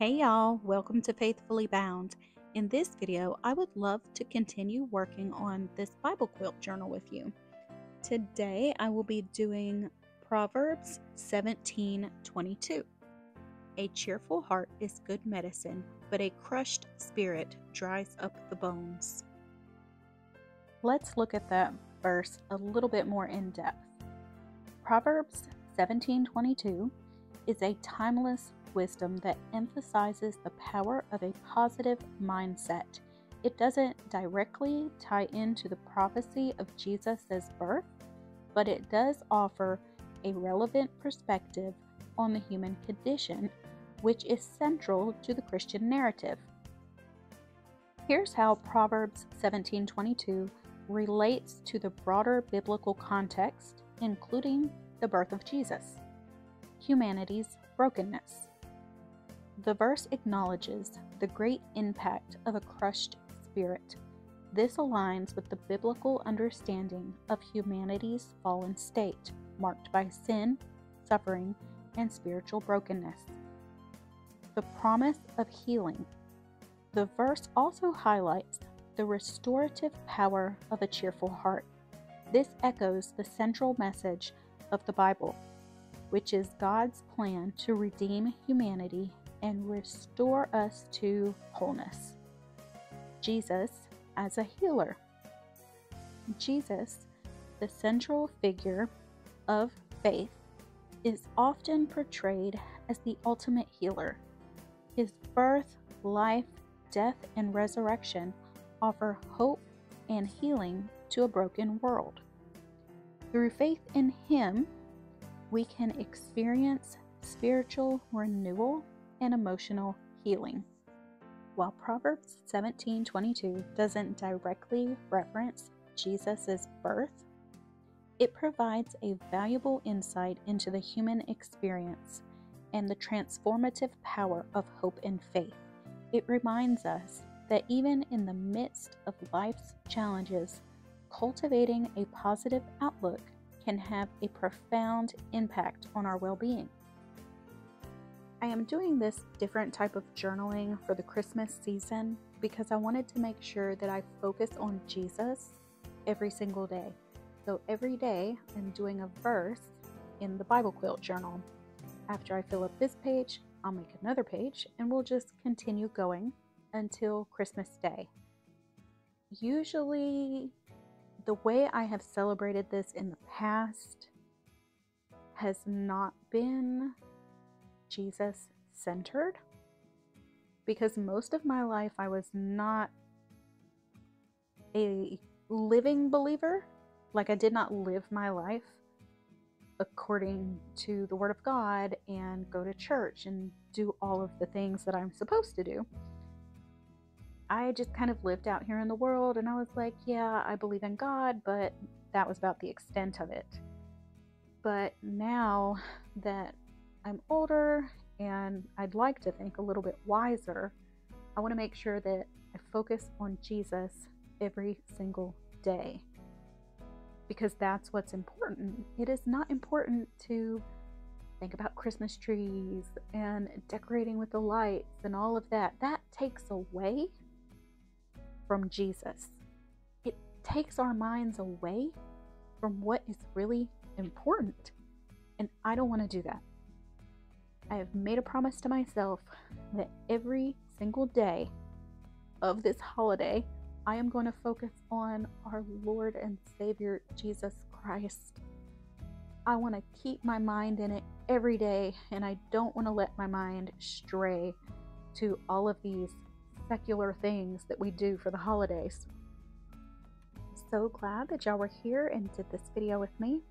Hey y'all, welcome to Faithfully Bound. In this video, I would love to continue working on this Bible quilt journal with you. Today, I will be doing Proverbs 17:22. A cheerful heart is good medicine, but a crushed spirit dries up the bones. Let's look at that verse a little bit more in depth. Proverbs 17:22 is a timeless wisdom that emphasizes the power of a positive mindset. It doesn't directly tie into the prophecy of Jesus' birth, but it does offer a relevant perspective on the human condition, which is central to the Christian narrative. Here's how Proverbs 17:22 relates to the broader biblical context, including the birth of Jesus, humanity's brokenness. The verse acknowledges the great impact of a crushed spirit. This aligns with the biblical understanding of humanity's fallen state, marked by sin, suffering, and spiritual brokenness. The promise of healing. The verse also highlights the restorative power of a cheerful heart. This echoes the central message of the Bible, which is God's plan to redeem humanity and restore us to wholeness. Jesus as a healer. Jesus, the central figure of faith, is often portrayed as the ultimate healer. His birth, life, death, and resurrection offer hope and healing to a broken world. Through faith in Him, we can experience spiritual renewal and emotional healing. While Proverbs 17:22 doesn't directly reference Jesus' birth, it provides a valuable insight into the human experience and the transformative power of hope and faith. It reminds us that even in the midst of life's challenges, cultivating a positive outlook can have a profound impact on our well-being. I am doing this different type of journaling for the Christmas season because I wanted to make sure that I focus on Jesus every single day. So every day I'm doing a verse in the Bible quilt journal. After I fill up this page, I'll make another page, and we'll just continue going until Christmas Day. Usually, the way I have celebrated this in the past has not been Jesus-centered, because most of my life I was not a living believer. Like, I did not live my life according to the Word of God and go to church and do all of the things that I'm supposed to do. I just kind of lived out here in the world, and I was like, yeah, I believe in God, but that was about the extent of it. But now that I'm older and I'd like to think a little bit wiser, I want to make sure that I focus on Jesus every single day, because that's what's important. It is not important to think about Christmas trees and decorating with the lights and all of that. That takes away from Jesus. It takes our minds away from what is really important, and I don't want to do that. I have made a promise to myself that every single day of this holiday, I am going to focus on our Lord and Savior, Jesus Christ. I want to keep my mind in it every day, and I don't want to let my mind stray to all of these secular things that we do for the holidays. So glad that y'all were here and did this video with me.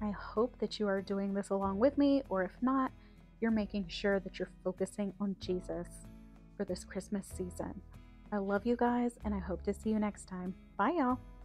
I hope that you are doing this along with me, or if not, you're making sure that you're focusing on Jesus for this Christmas season. I love you guys, and I hope to see you next time. Bye, y'all.